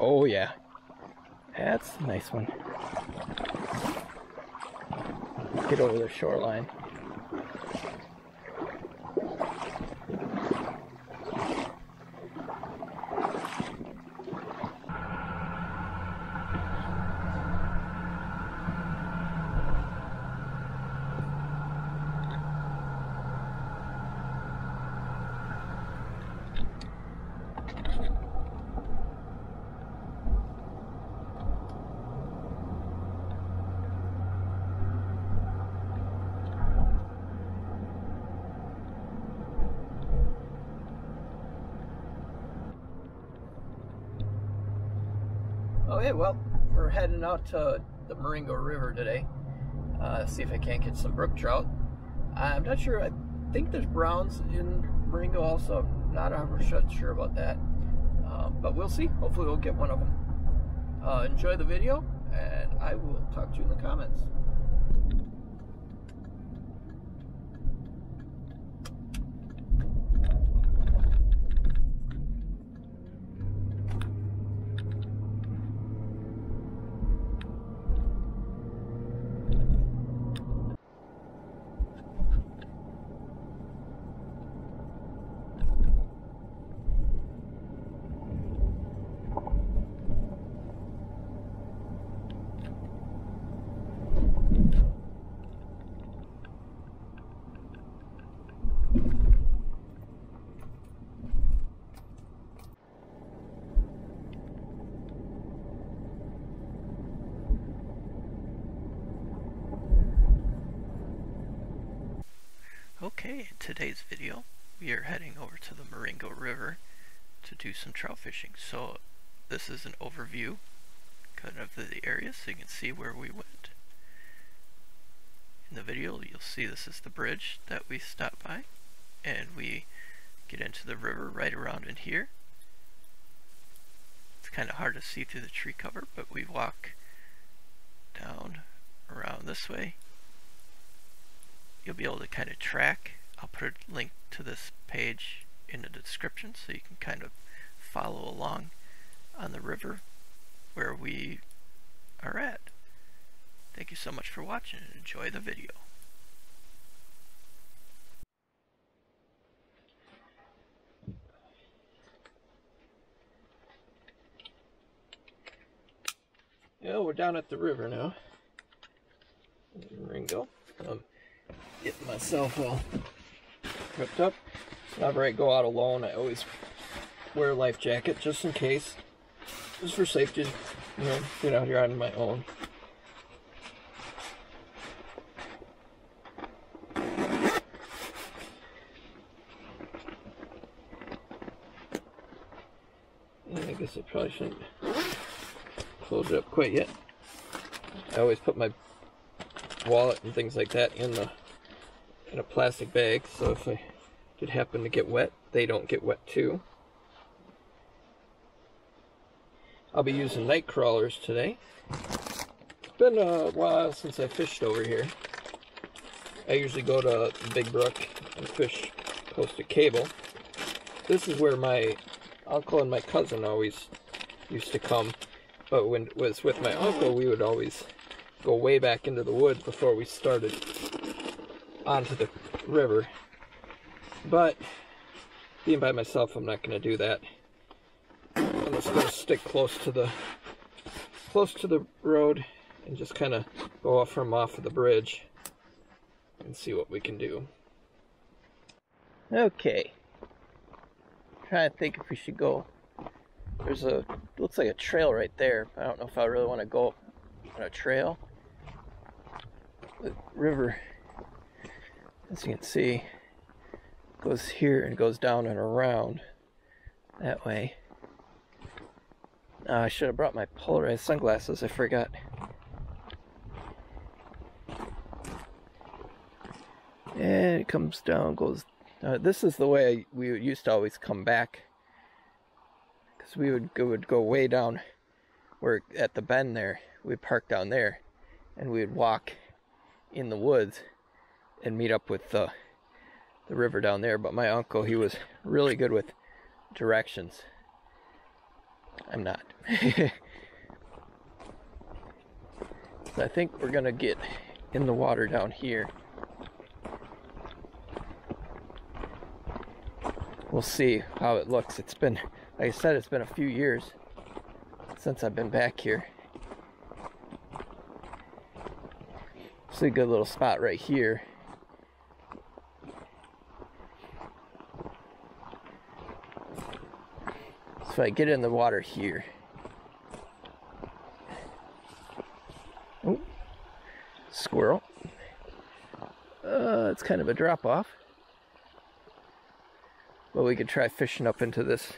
Oh yeah, that's a nice one. Get over the shoreline. Okay, well, we're heading out to the Marengo River today. See if I can't get some brook trout. I'm not sure. I think there's browns in Marengo also. I'm not 100% sure about that. But we'll see. Hopefully we'll get one of them. Enjoy the video, and I will talk to you in the comments. Okay, in today's video, we are heading over to the Marengo River to do some trout fishing. So this is an overview kind of the area so you can see where we went. In the video, you'll see this is the bridge that we stopped by, and we get into the river right around in here. It's kind of hard to see through the tree cover, but we walk down around this way. You'll be able to kind of track. I'll put a link to this page in the description so you can kind of follow along on the river where we are at. Thank you so much for watching and enjoy the video. Yeah, we're down at the river now. Marengo. Get myself all ripped up. Whenever I go out alone, I always wear a life jacket just in case, just for safety. You know, get out here on my own. And I guess I probably shouldn't close it up quite yet. I always put my wallet and things like that in the in a plastic bag, so if I did happen to get wet, they don't get wet too. I'll be using night crawlers today. It's been a while since I fished over here. I usually go to Big Brook and fish close to Cable. This is where my uncle and my cousin always used to come, but when it was with my uncle, we would always go way back into the woods before we started onto the river. But being by myself, I'm not going to do that. I'm just going to stick close to the road and just kind of go off from off of the bridge and see what we can do. Okay, I'm trying to think if we should go. There's a, looks like a trail right there. I don't know if I really want to go on a trail. The river, as you can see, goes here and goes down and around that way. I should have brought my polarized sunglasses, I forgot. And it comes down, goes. This is the way we used to always come back, because we would go way down where at the bend there. We'd park down there and we'd walk in the woods and meet up with the river down there. But my uncle, he was really good with directions. I'm not. I think we're gonna get in the water down here. We'll see how it looks. It's been, like I said, it's been a few years since I've been back here. It's a good little spot right here. So I get in the water here. Oh, squirrel. It's kind of a drop off. But we could try fishing up into this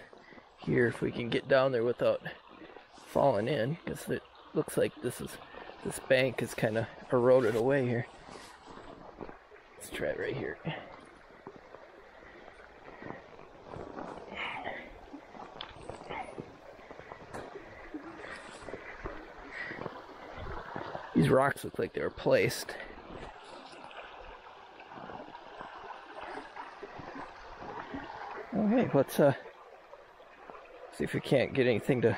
here if we can get down there without falling in, because it looks like this bank is kind of eroded away here. Let's try it right here. These rocks look like they were placed. Okay, let's see if we can't get anything to...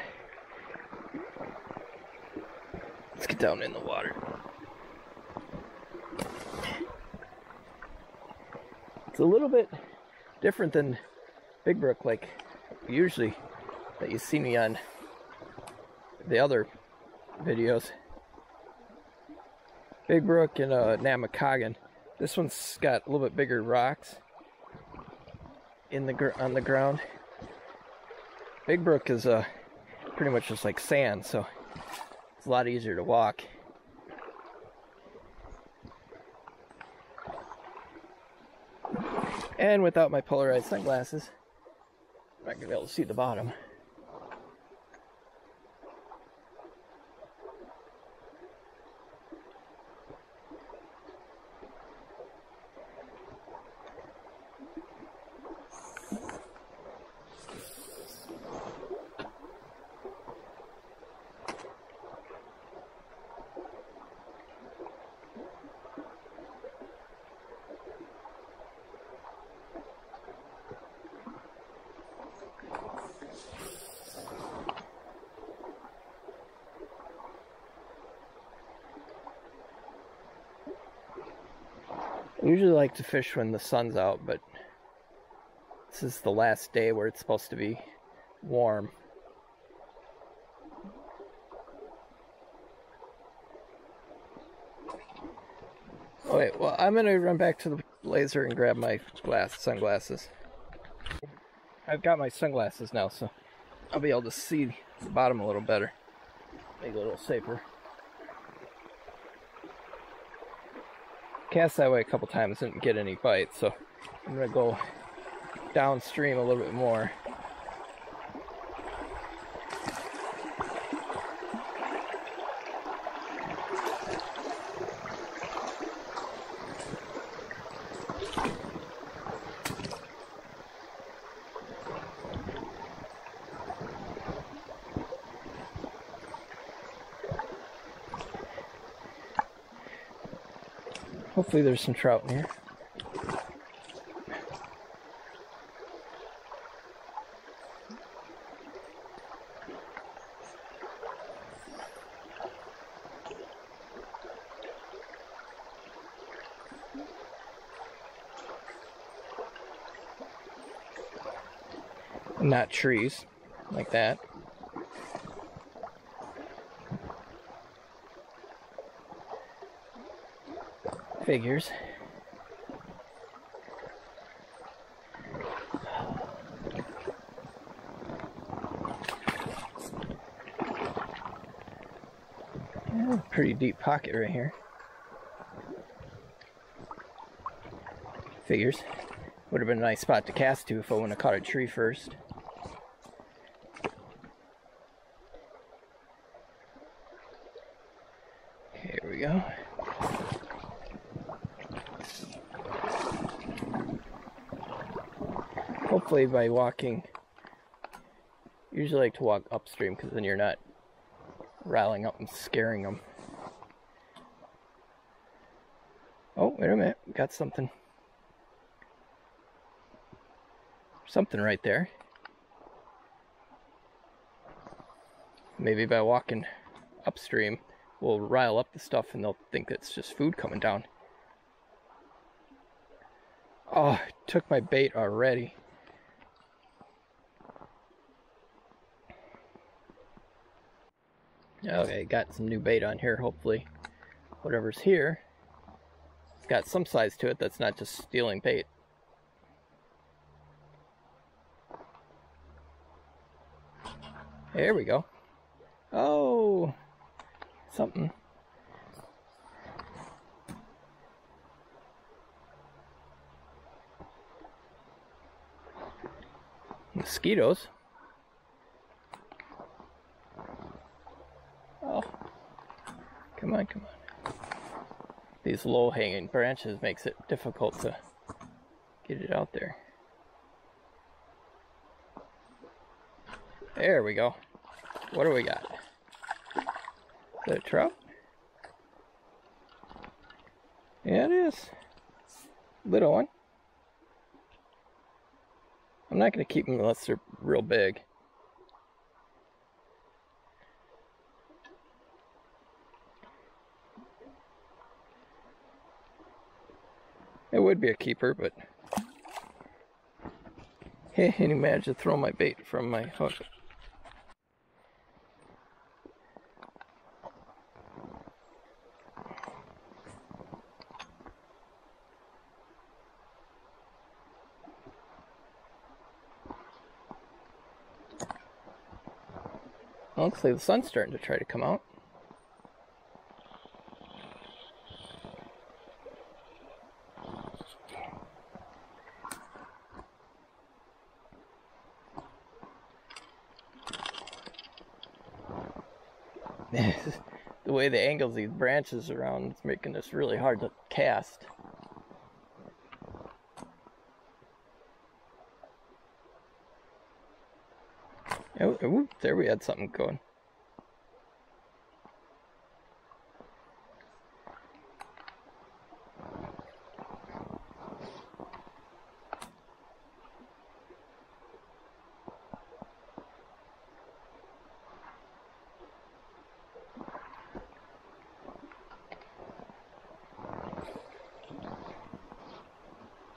Let's get down in the water. It's a little bit different than Big Brook, like usually that you see me on the other videos. Big Brook and Namekagon. This one's got a little bit bigger rocks in the on the ground. Big Brook is pretty much just like sand, so it's a lot easier to walk. And without my polarized sunglasses, I'm not gonna be able to see the bottom. I usually like to fish when the sun's out, but this is the last day where it's supposed to be warm. Oh, wait, well, I'm gonna run back to the laser and grab my sunglasses. I've got my sunglasses now, so I'll be able to see the bottom a little better. Make it a little safer. Cast that way a couple times, didn't get any bites, so I'm gonna go downstream a little bit more. Hopefully there's some trout in here. Not trees like that. Figures. Yeah, pretty deep pocket right here. Figures. Would have been a nice spot to cast to if I wouldn't have caught a tree first. Here we go. Hopefully by walking, usually like to walk upstream because then you're not riling up and scaring them. Oh, wait a minute, got something. Something right there. Maybe by walking upstream, we'll rile up the stuff and they'll think it's just food coming down. Oh, I took my bait already. Okay, got some new bait on here, hopefully. Whatever's here, it's got some size to it that's not just stealing bait. There we go. Oh, something. Mosquitoes. Oh, come on, come on. These low-hanging branches makes it difficult to get it out there. There we go. What do we got? Is that a trout? Yeah, it is. Little one. I'm not going to keep them unless they're real big. It would be a keeper, but I can't imagine throwing my bait from my hook. Honestly, the sun's starting to try to come out. The way the angles these branches around, it's making this really hard to cast. Oh, there we had something going.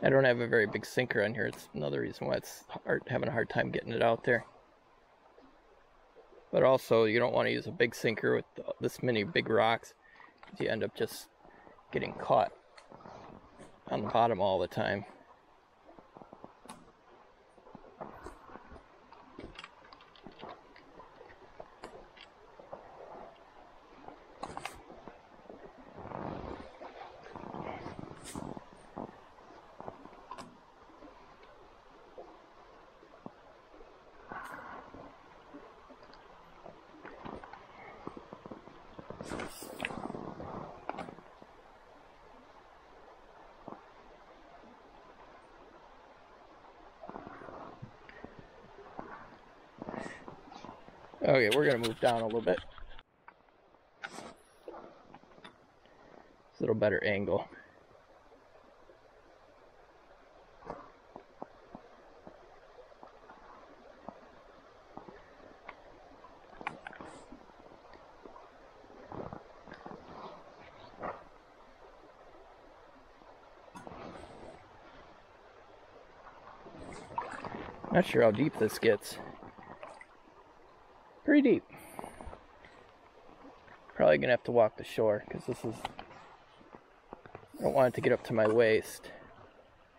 I don't have a very big sinker on here. It's another reason why it's having a hard time getting it out there. But also, you don't want to use a big sinker with this many big rocks, because you end up just getting caught on the bottom all the time. Okay, we're going to move down a little bit. It's a little better angle. Not sure how deep this gets. Pretty deep. Probably gonna have to walk the shore because this is, I don't want it to get up to my waist.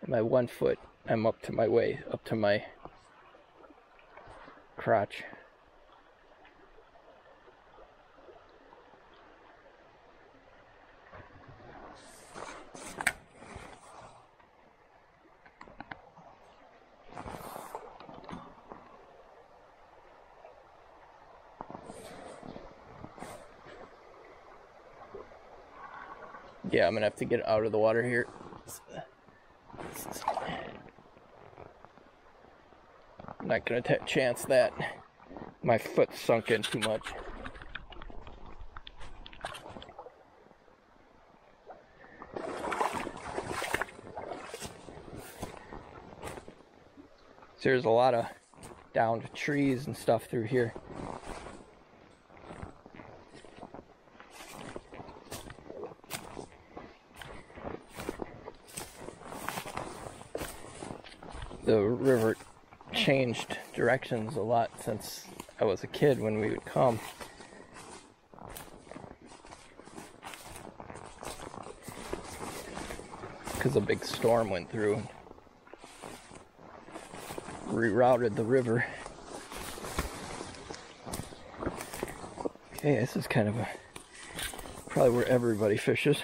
In my 1 foot, I'm up to my waist, up to my crotch. Yeah, I'm gonna have to get out of the water here. I'm not gonna chance that. My foot sunk in too much. So there's a lot of downed trees and stuff through here. the river changed directions a lot since I was a kid when we would come. Because a big storm went through and rerouted the river. Okay, this is kind of a, probably where everybody fishes.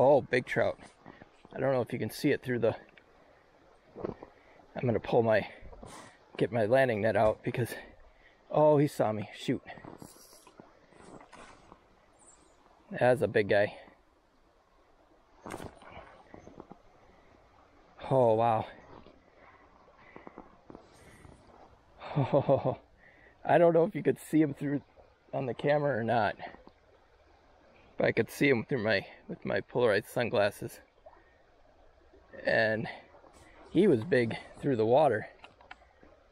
Oh, big trout. I don't know if you can see it through the... I'm gonna pull my... get my landing net out because... Oh, he saw me. Shoot. That's a big guy. Oh, wow. Oh, I don't know if you could see him through on the camera or not. But I could see him through my with my polarized sunglasses, and he was big through the water.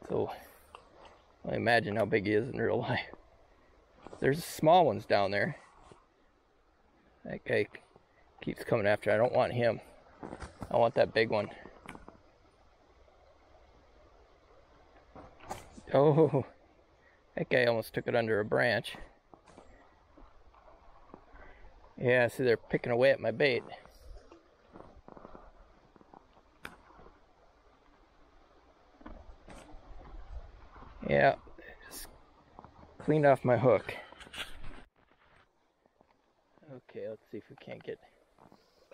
So I imagine how big he is in real life. There's small ones down there. That guy keeps coming after. I don't want him. I want that big one. Oh, that guy almost took it under a branch. Yeah, see, they're picking away at my bait. Yeah, just cleaned off my hook. Okay, let's see if we can't get,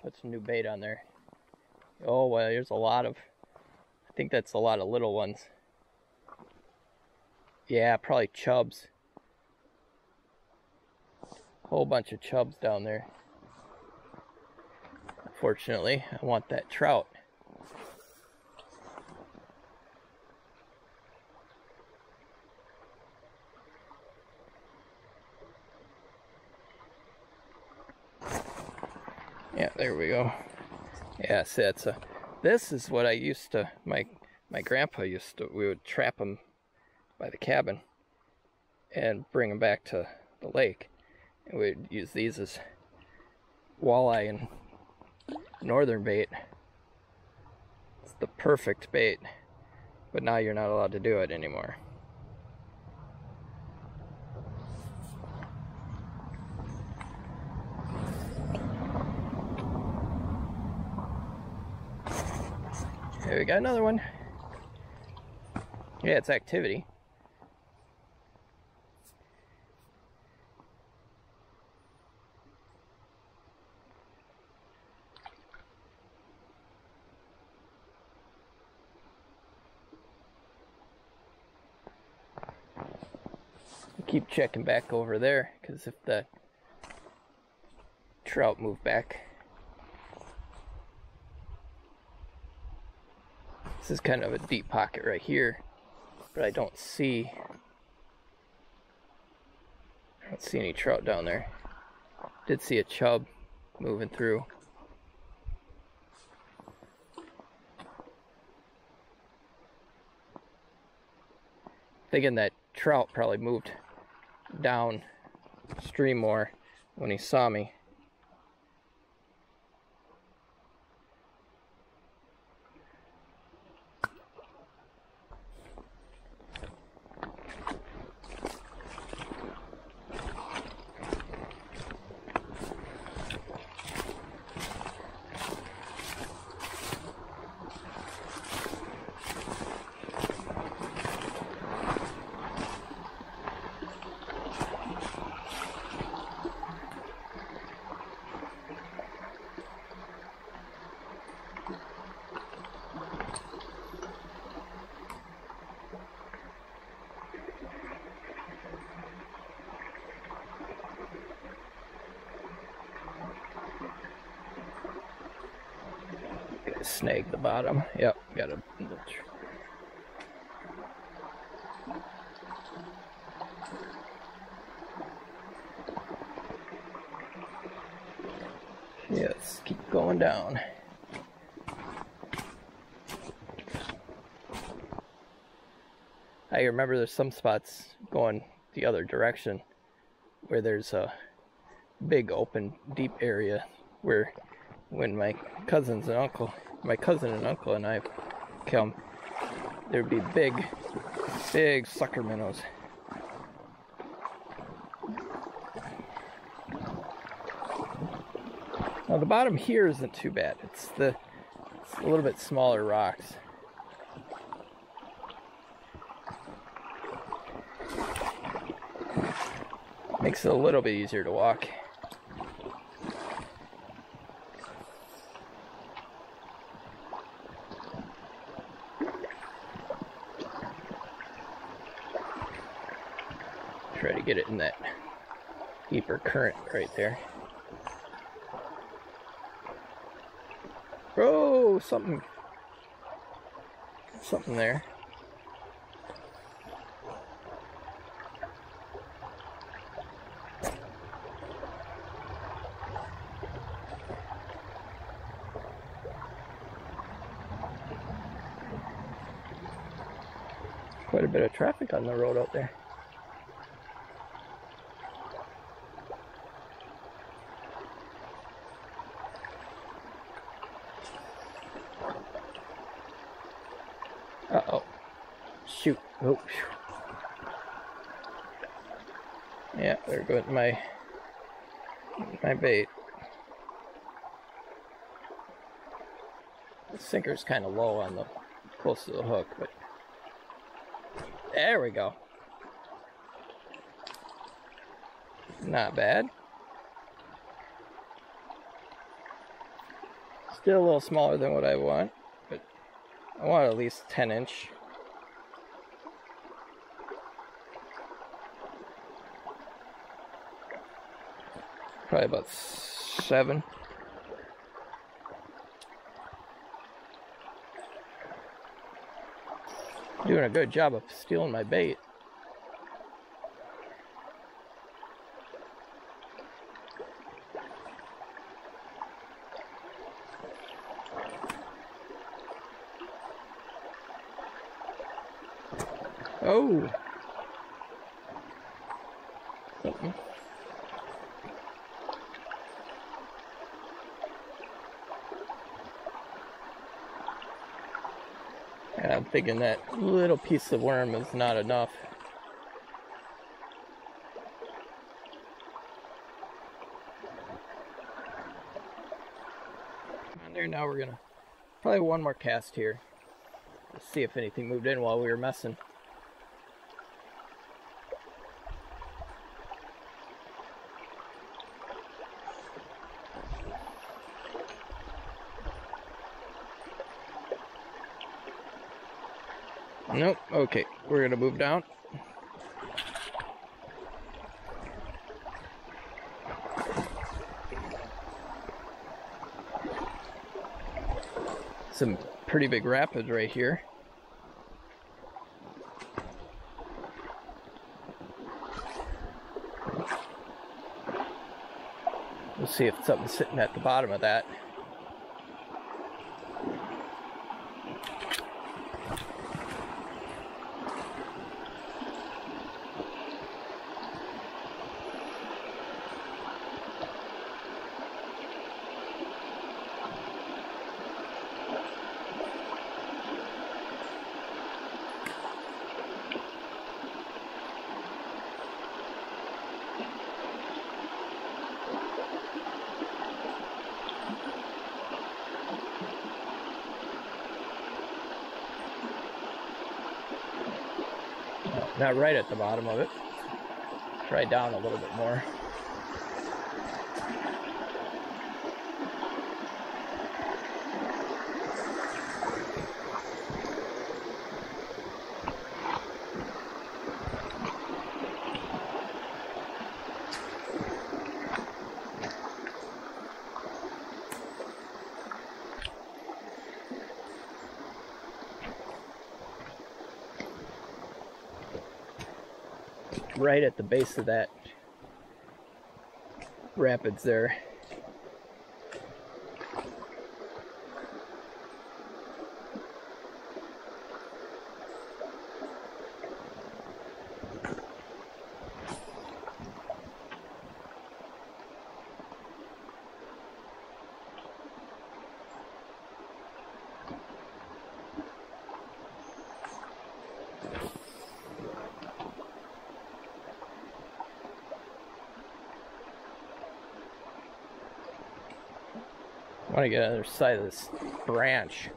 put some new bait on there. Oh, well, there's a lot of, I think that's a lot of little ones. Yeah, probably chubs. Whole bunch of chubs down there. Unfortunately, I want that trout. Yeah, there we go. Yeah, see, that's a. This is what I used to. My grandpa used to. We would trap them by the cabin and bring them back to the lake. We'd use these as walleye and northern bait. It's the perfect bait, but now you're not allowed to do it anymore. There we got another one. Yeah, it's activity. Keep checking back over there, because if the trout move back. This is kind of a deep pocket right here, but I don't see any trout down there. Did see a chub moving through. Thinking that trout probably moved downstream more when he saw me. Snag the bottom. Yep, got a. Yes, keep going down. I remember there's some spots going the other direction where there's a big open deep area where when my cousin and uncle and I come, there'd be big sucker minnows. Now the bottom here isn't too bad. It's a little bit smaller rocks. Makes it a little bit easier to walk. Try to get it in that deeper current right there. Oh, something there. Quite a bit of traffic on the road out there. Uh-oh. Shoot. Oh. Yeah, there goes my bait. The sinker's kind of low on the close to the hook, but there we go. Not bad. Still a little smaller than what I want, but I want at least 10 inch. Probably about 7. Doing a good job of stealing my bait. Oh! Something. And I'm thinking that little piece of worm is not enough. And there, now we're gonna probably one more cast here. Let's see if anything moved in while we were messing. Nope. Okay, we're gonna move down. Some pretty big rapids right here. We'll see if something's sitting at the bottom of that. Not right at the bottom of it. Try down a little bit more. Right at the base of that rapids there. I want to get on the other side of this branch,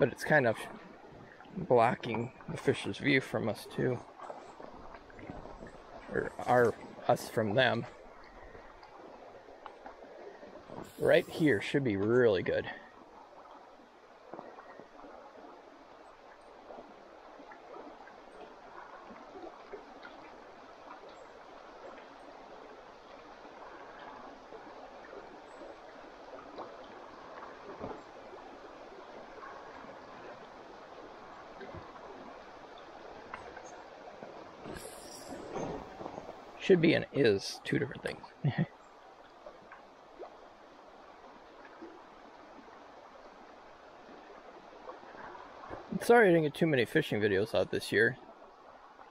but it's kind of blocking the fish's view from us too, or us from them. Right here should be really good. Should be and is two different things. I'm sorry I didn't get too many fishing videos out this year.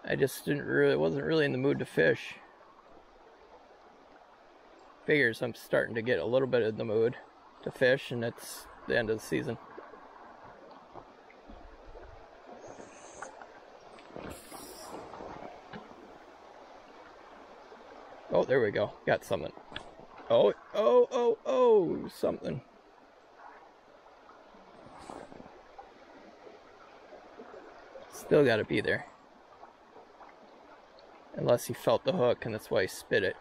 I just wasn't really in the mood to fish. Figures I'm starting to get a little bit in the mood to fish, and it's the end of the season. Oh, there we go. Got something. Oh, oh, oh, oh, something. Still gotta be there. Unless he felt the hook and that's why he spit it.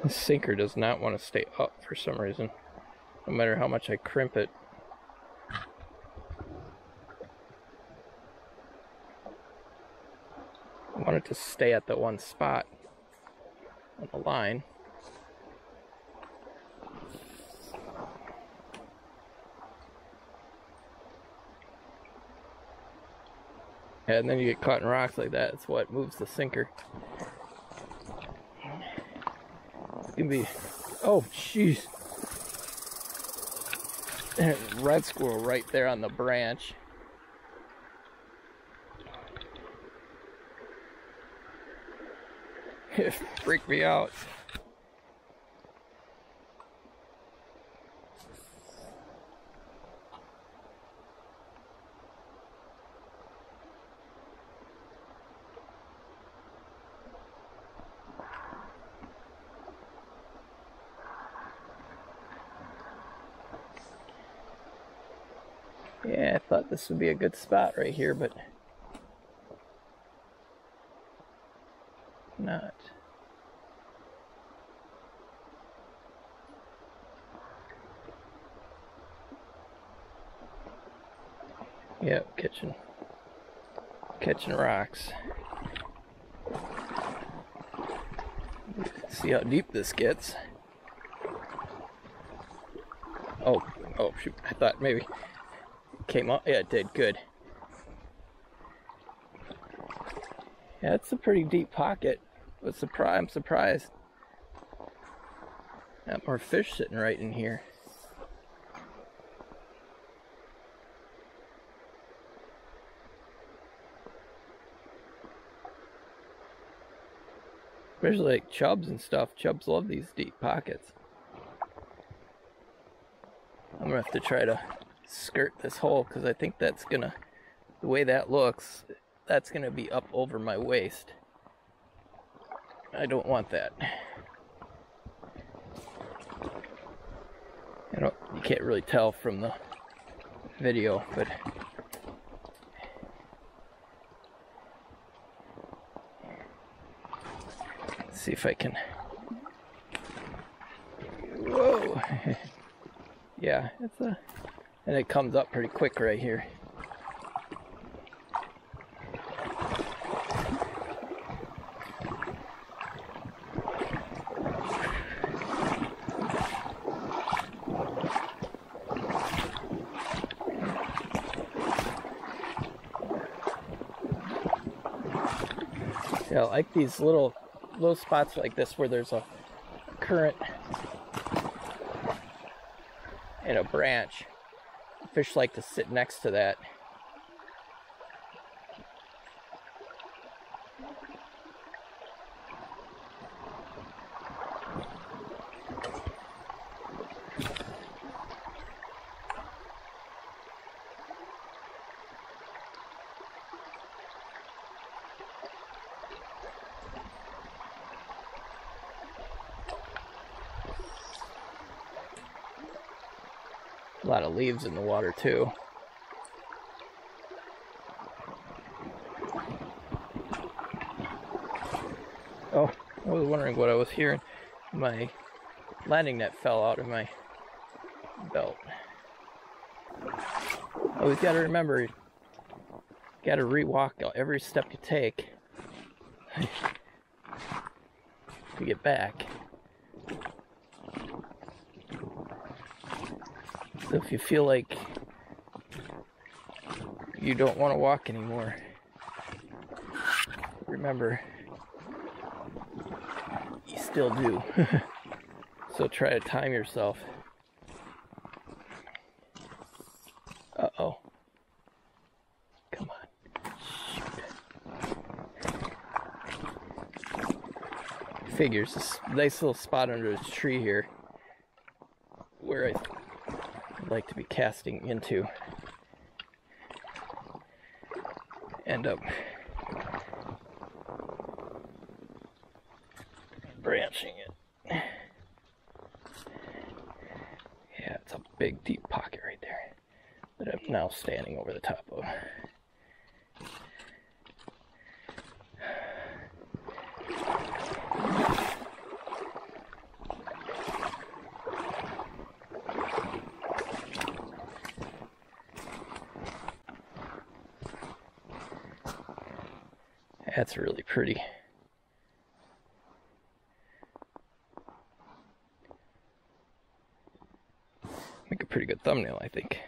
The sinker does not want to stay up for some reason, no matter how much I crimp it. I want it to stay at that one spot on the line. And then you get caught in rocks like that. It's what moves the sinker. Be oh jeez, red squirrel right there on the branch. It freaked me out. Yeah, I thought this would be a good spot right here, but not. Yep, catching rocks. See how deep this gets. Oh, oh shoot! I thought maybe. Came up, yeah, it did good. Yeah, it's a pretty deep pocket. But I'm surprised. Got more fish sitting right in here. Especially like chubs and stuff. Chubs love these deep pockets. I'm gonna have to try to skirt this hole, because I think that's gonna, the way that looks, that's gonna be up over my waist. I don't want that. You can't really tell from the video, but let's see if I can. Whoa. Yeah, it's a and it comes up pretty quick right here. Yeah, I like these little spots like this where there's a current and a branch. Fish like to sit next to that. A lot of leaves in the water too. Oh, I was wondering what I was hearing. My landing net fell out of my belt. Always gotta remember, gotta rewalk every step you take to get back. So if you feel like you don't want to walk anymore, remember, you still do. So try to time yourself. Uh-oh. Come on. Shoot. Figures. This nice little spot under this tree here where I like to be casting into, end up branching it. Yeah, it's a big deep pocket right there that I'm now standing over the top of. That's really pretty. Make a pretty good thumbnail, I think.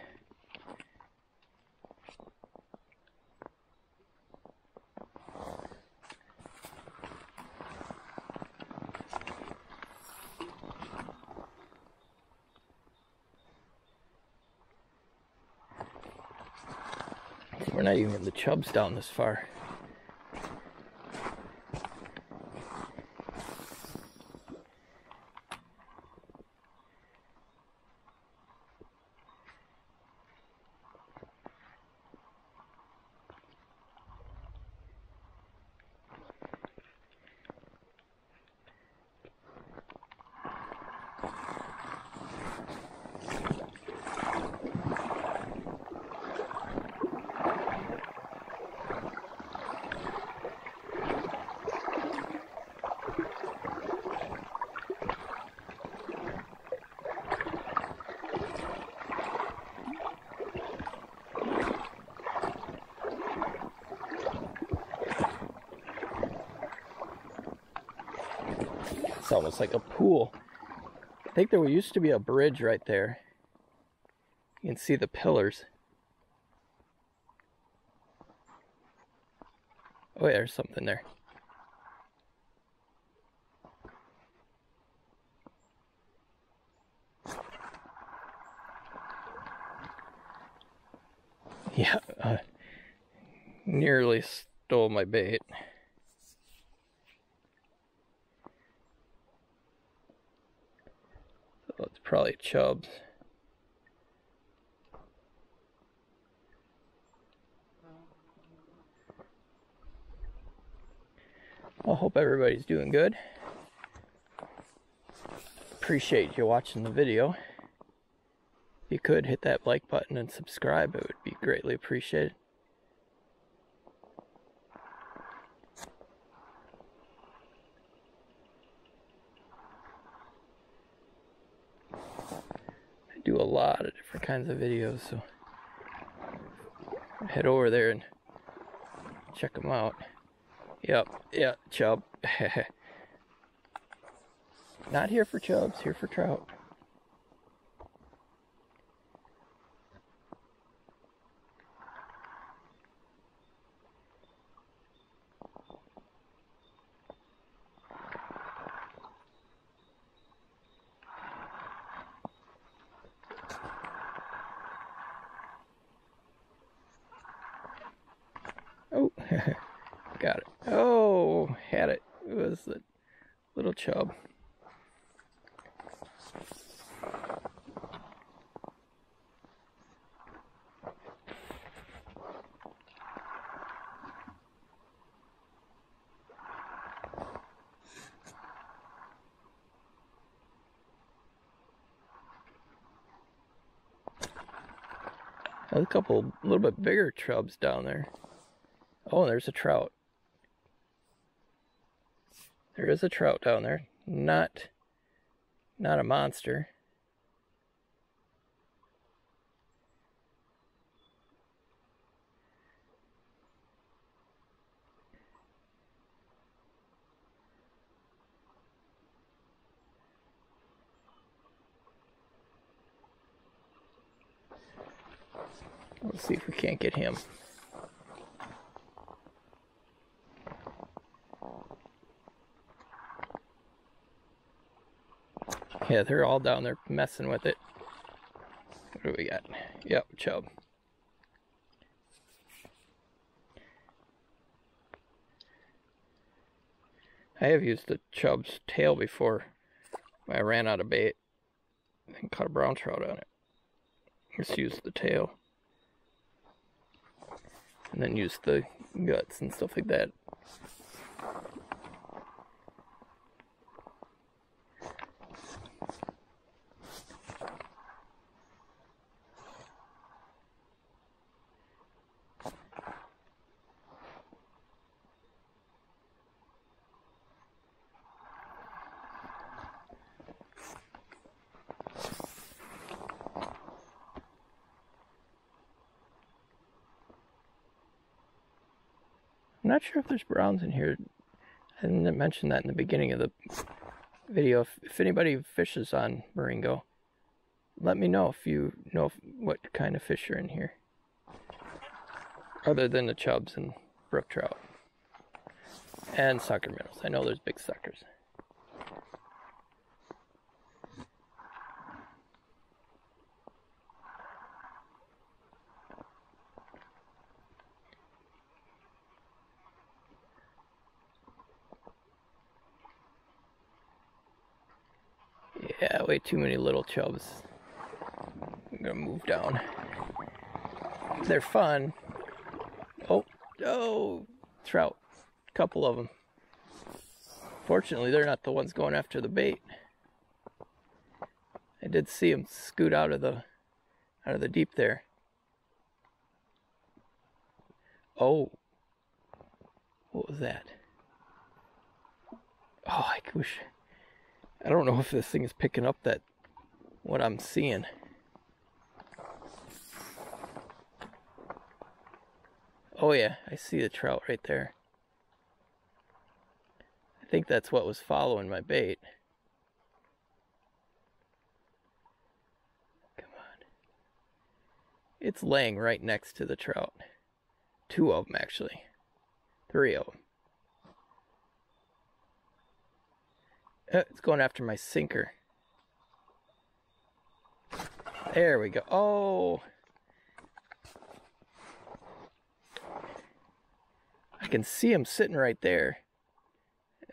We're not even in the chubs down this far. It's almost like a pool. I think there used to be a bridge right there. You can see the pillars. Oh yeah, there's something there. Yeah, nearly stole my bait. Probably chubs. Well, hope everybody's doing good. Appreciate you watching the video. If you could hit that like button and subscribe, it would be greatly appreciated. do a lot of different kinds of videos, so head over there and check them out. Yep, yeah, chub. Not here for chubs, here for trout. Oh, got it. Oh, had it. It was the little chub. There's a couple little bit bigger chubs down there. Oh, there's a trout. There is a trout down there. Not a monster. Let's see if we can't get him. Yeah, they're all down there messing with it. What do we got? Yep, chub. I have used the chub's tail before when I ran out of bait and caught a brown trout on it. Just used the tail. And then use the guts and stuff like that. I'm not sure if there's browns in here. I didn't mention that in the beginning of the video. If anybody fishes on Marengo, let me know if you know what kind of fish are in here, other than the chubs and brook trout and sucker minnows. I know there's big suckers. Yeah, way too many little chubs. I'm gonna move down. They're fun. Oh, trout. A couple of them. Fortunately, they're not the ones going after the bait. I did see them scoot out of the deep there. Oh, what was that? Oh, I wish. I don't know if this thing is picking up that what I'm seeing. Oh yeah, I see the trout right there. I think that's what was following my bait. Come on. It's laying right next to the trout. Two of them actually. Three of them. It's going after my sinker. There we go. Oh! I can see him sitting right there.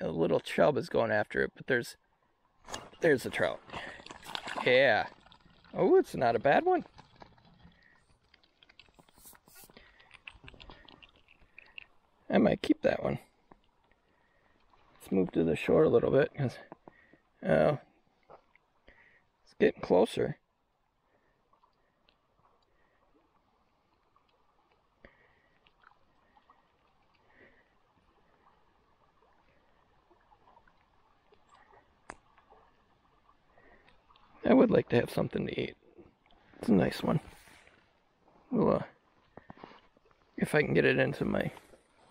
A little chub is going after it, but there's the trout. Yeah. Oh, it's not a bad one. I might keep that one. Let's move to the shore a little bit because it's getting closer. I would like to have something to eat. That's a nice one. Well, if I can get it into my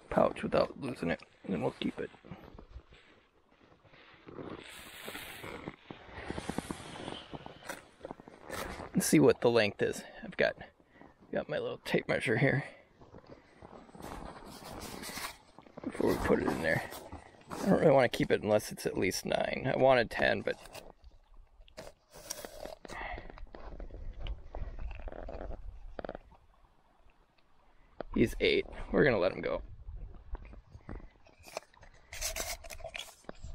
pouch without losing it, then we'll keep it. Let's see what the length is. I've got my little tape measure here. Before we put it in there, I don't really want to keep it unless it's at least 9. I wanted 10, but he's 8. We're gonna let him go.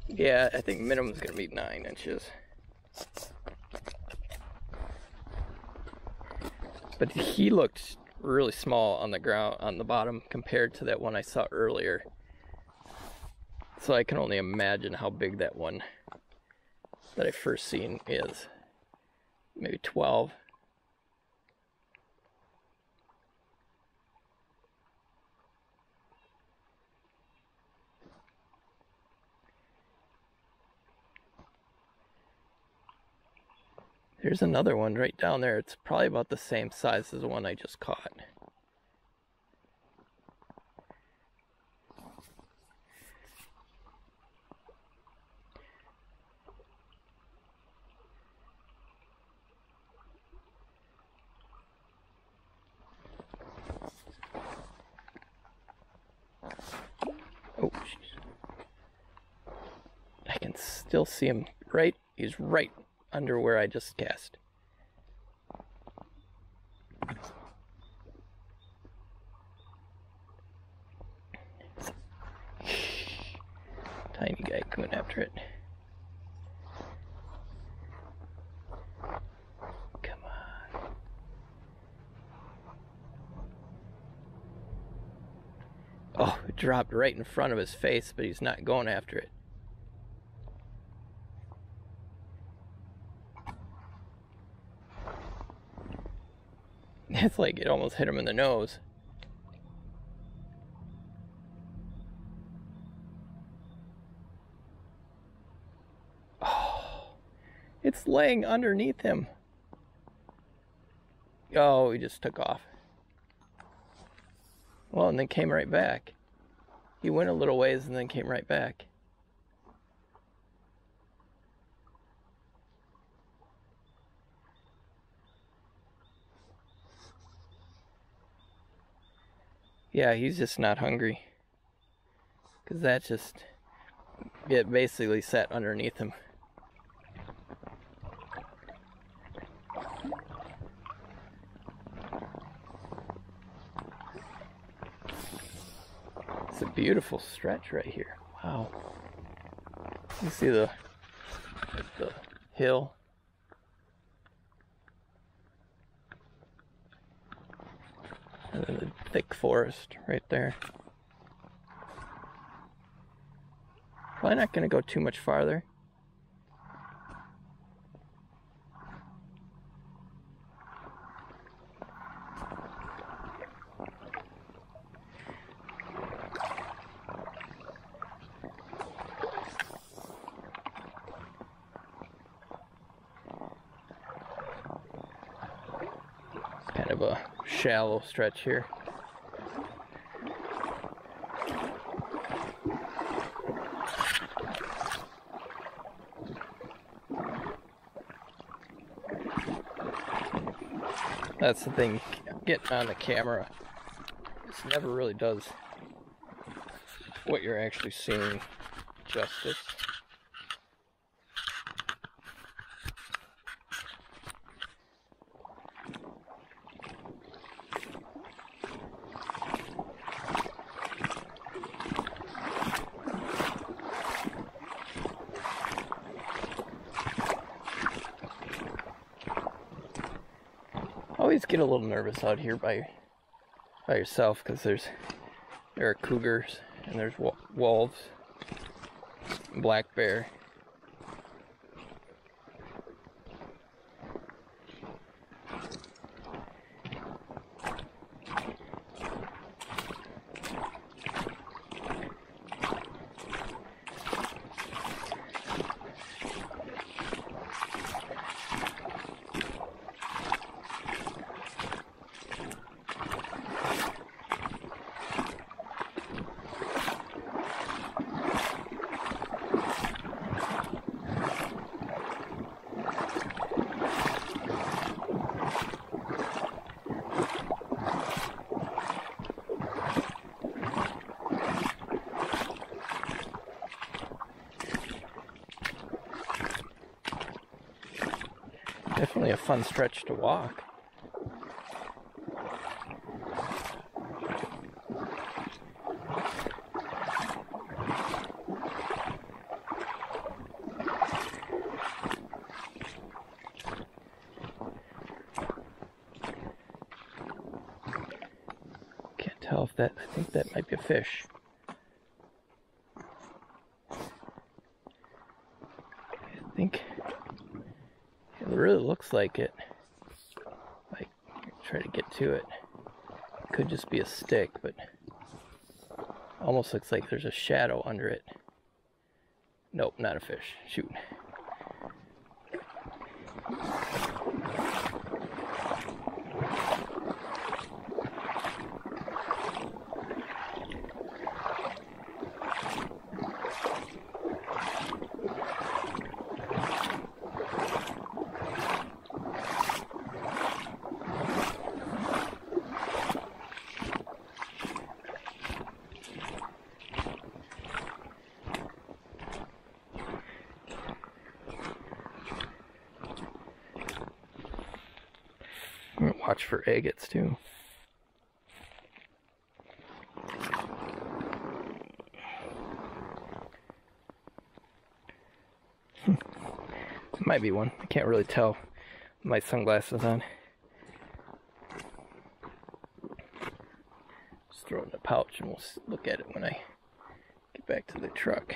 Yeah, I think minimum is gonna be 9 inches. But he looked really small on the ground, on the bottom, compared to that one I saw earlier. So I can only imagine how big that one that I first seen is. Maybe 12. There's another one right down there. It's probably about the same size as the one I just caught. Oh, jeez. I can still see him right. He's right under where I just cast. Tiny guy going after it. Come on. Oh, it dropped right in front of his face, but he's not going after it. It's like it almost hit him in the nose. Oh, it's laying underneath him. Oh, he just took off. Well, and then came right back. He went a little ways and then came right back. Yeah, he's just not hungry. Because that just, it basically sat underneath him. It's a beautiful stretch right here. Wow. You see the hill. And then the thick forest right there. Probably not going to go too much farther. It's kind of a shallow stretch here. That's the thing, getting on the camera, this never really does what you're actually seeing justice. Get a little nervous out here by yourself, because there are cougars and there's wolves, and black bear. Definitely a fun stretch to walk. Can't tell if that, I think that might be a fish. I think it really looks like it. Like, try to get to it. Could just be a stick, but almost looks like there's a shadow under it. Nope, not a fish. Shoot. Watch for agates too. Might be one. I can't really tell with my sunglasses on. Just throw it in the pouch and we'll look at it when I get back to the truck.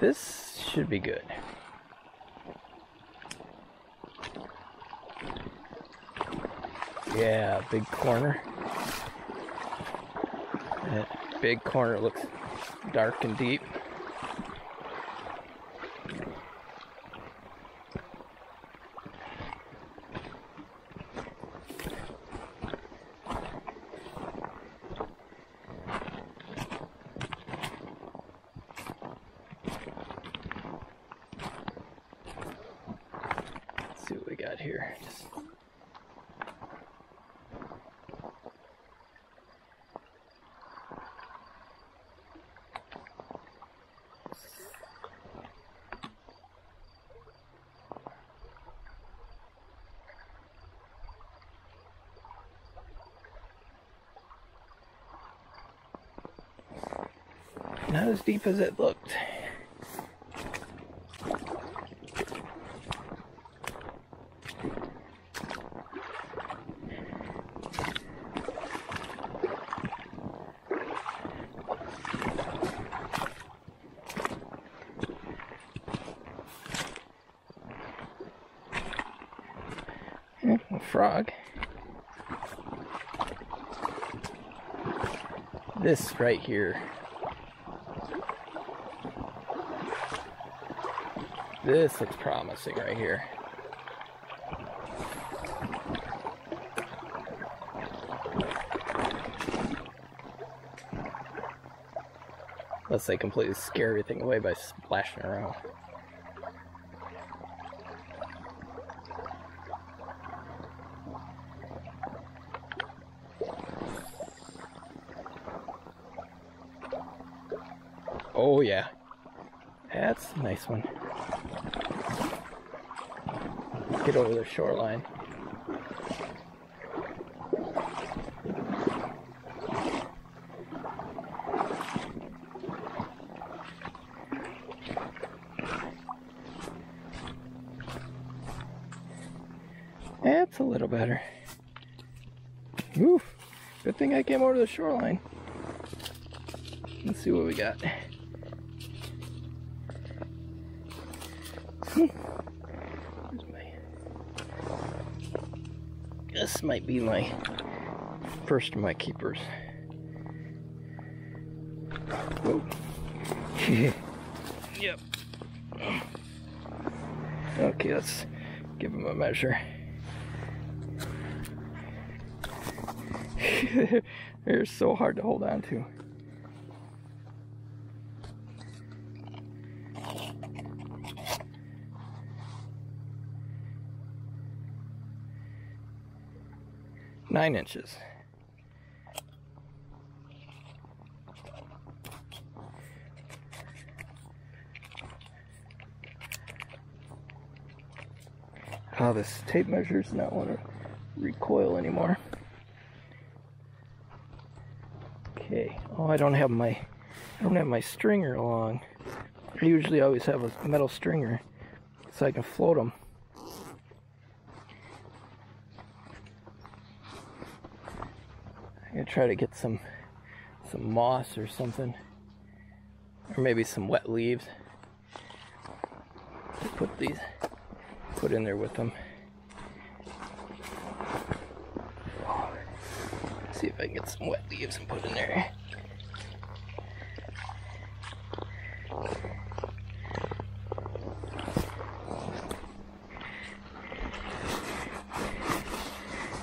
This should be good. Yeah, big corner. That big corner looks dark and deep. See what we got here. Just... not as deep as it looked. Frog. This right here. This looks promising right here. Unless they completely scare everything away by splashing around. Oh yeah, that's a nice one. Get over the shoreline. That's a little better. Oof, good thing I came over to the shoreline. Let's see what we got. This might be my first of my keepers. Whoa. Yep. Okay, let's give him a measure. They're so hard to hold on to. 9 inches. Oh, this tape measure does not want to recoil anymore. Okay. Oh, I don't have my stringer along. I usually always have a metal stringer so I can float them. I'm gonna try to get some moss or something, or maybe some wet leaves. Put in there with them. See if I can get some wet leaves and put in there.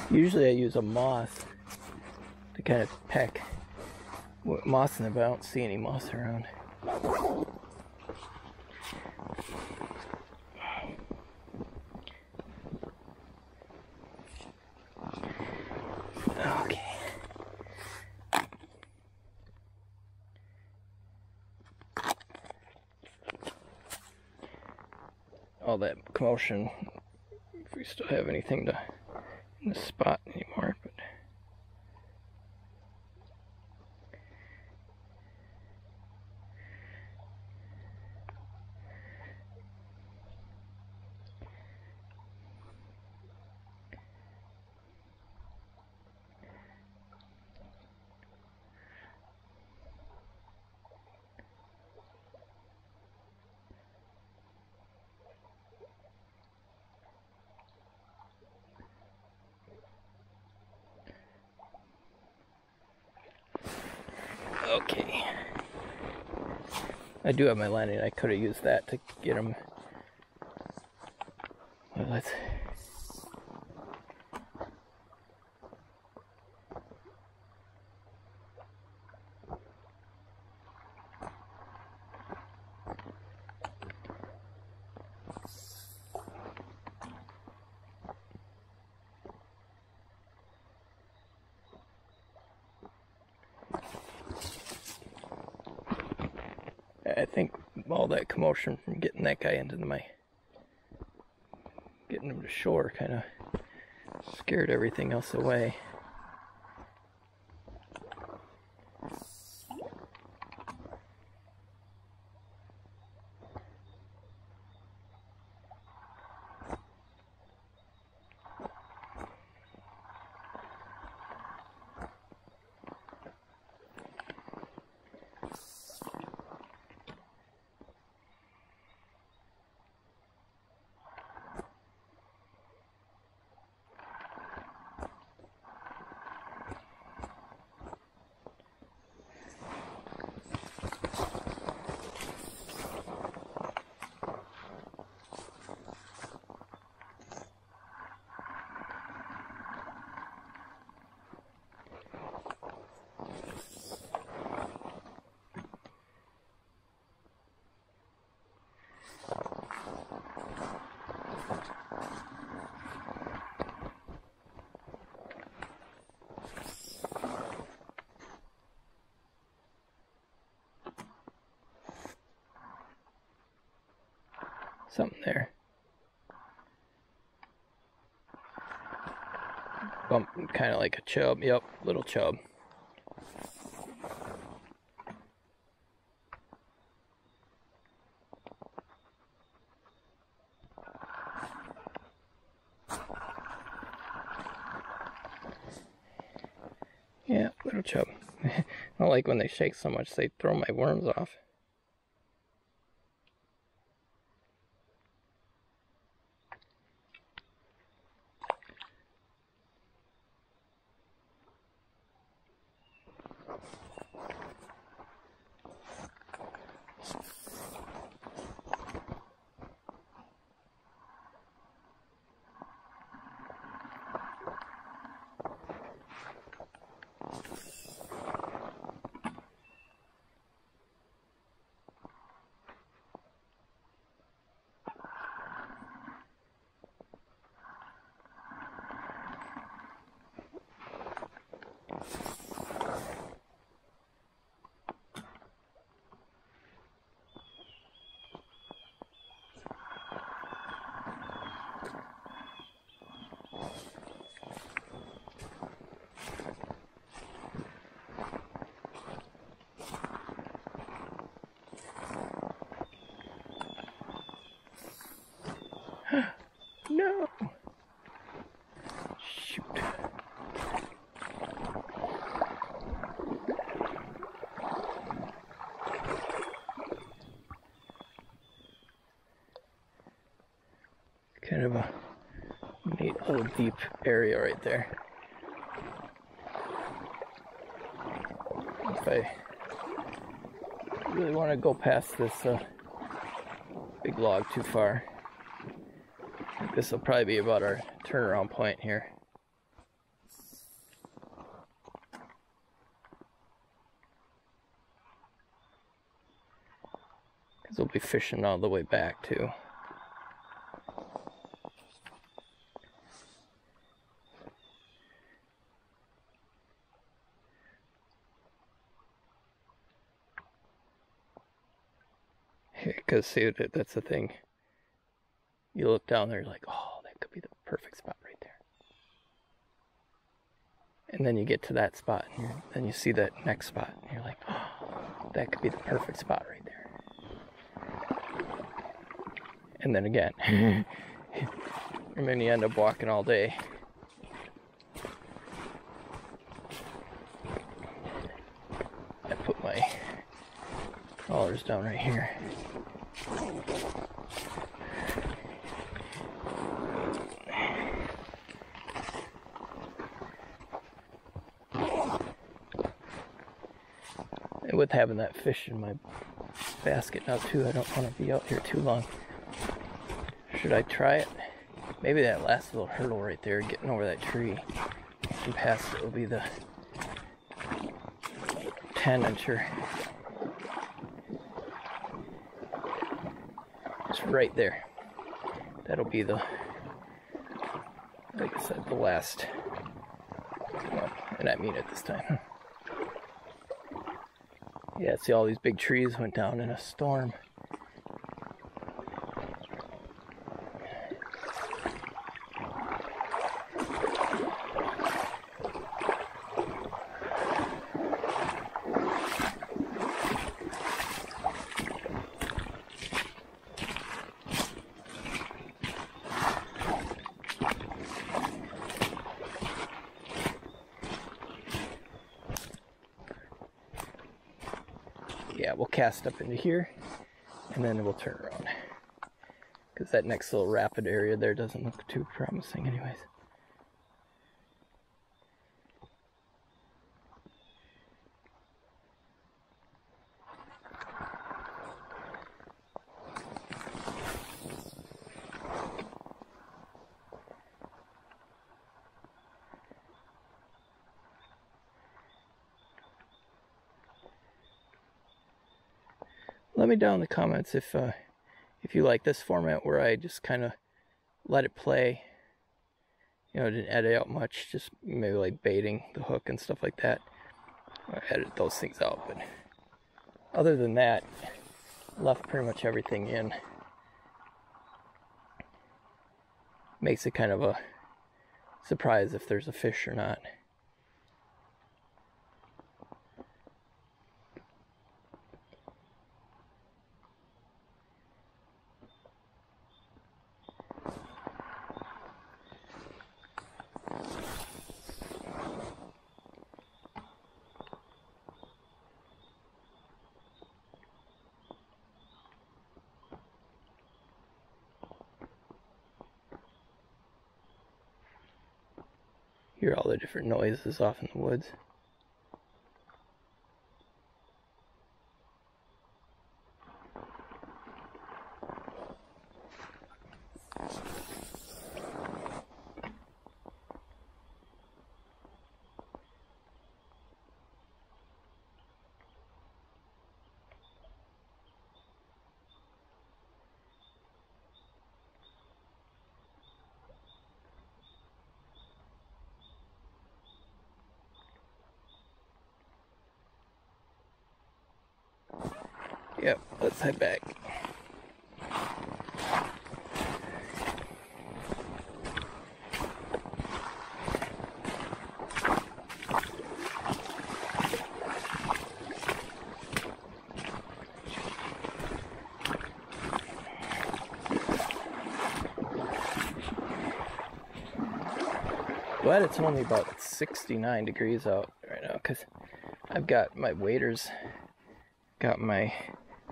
Usually I use a moss to kind of peck what moss in the, but I don't see any moss around. All that commotion, if we still have anything to in this spot anymore, but okay. I do have my landing. I could have used that to get them. Well, let's. I think all that commotion from getting that guy into getting him to shore kind of scared everything else away. Something there. Bump, kind of like a chub. Yep, little chub. Yeah, little chub. I don't like when they shake so much, they throw my worms off. No! Shoot. Kind of a neat little deep area right there. If I really want to go past this big log too far. This will probably be about our turnaround point here. Because we'll be fishing all the way back too. Because see, that's the thing. You look down there, you're like, oh, that could be the perfect spot right there. And then you get to that spot, and then you see that next spot, and you're like, oh, that could be the perfect spot right there. And then again. And then you end up walking all day. I put my crawlers down right here. With having that fish in my basket now too, I don't want to be out here too long. Should I try it? Maybe that last little hurdle right there, getting over that tree and past it will be the 10-incher. It's right there. That'll be the, like I said, the last one, and I mean it this time. Yeah, see, all these big trees went down in a storm. Cast up into here, and then we'll turn around, because that next little rapid area there doesn't look too promising anyways. Let me down in the comments if you like this format where I just kind of let it play. You know, didn't edit out much, just maybe like baiting the hook and stuff like that. I edit those things out, but other than that, left pretty much everything in. Makes it kind of a surprise if there's a fish or not. Hear all the different noises off in the woods. Yep, let's head back. Glad it's only about 69 degrees out right now, because I've got my waders, got my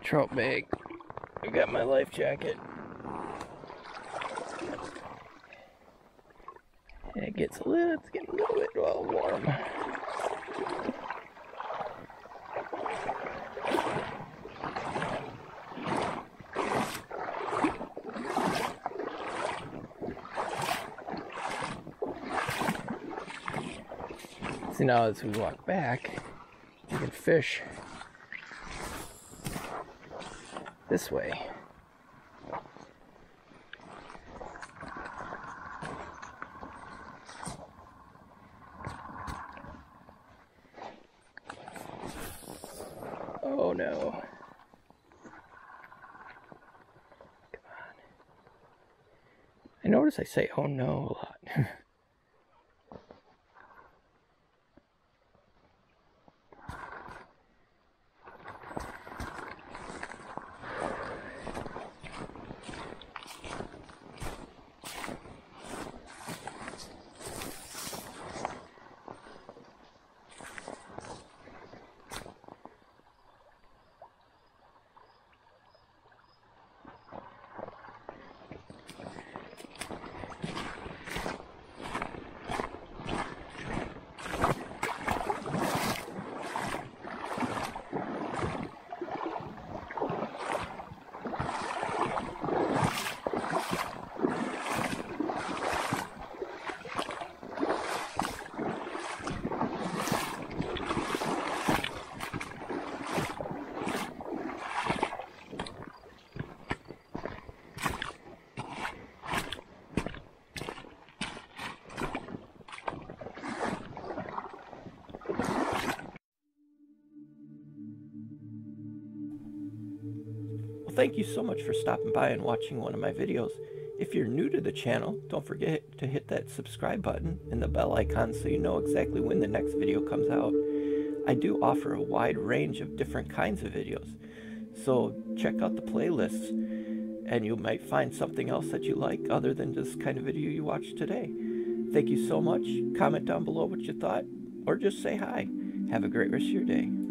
trout bag, I've got my life jacket. And it gets a little, it's getting a little bit warm. So now as we walk back, we can fish this way. Oh no. Come on. I notice I say oh no a lot. Thank you so much for stopping by and watching one of my videos. If you're new to the channel, don't forget to hit that subscribe button and the bell icon so you know exactly when the next video comes out. I do offer a wide range of different kinds of videos, so check out the playlists and you might find something else that you like other than this kind of video you watched today. Thank you so much. Comment down below what you thought or just say hi. Have a great rest of your day.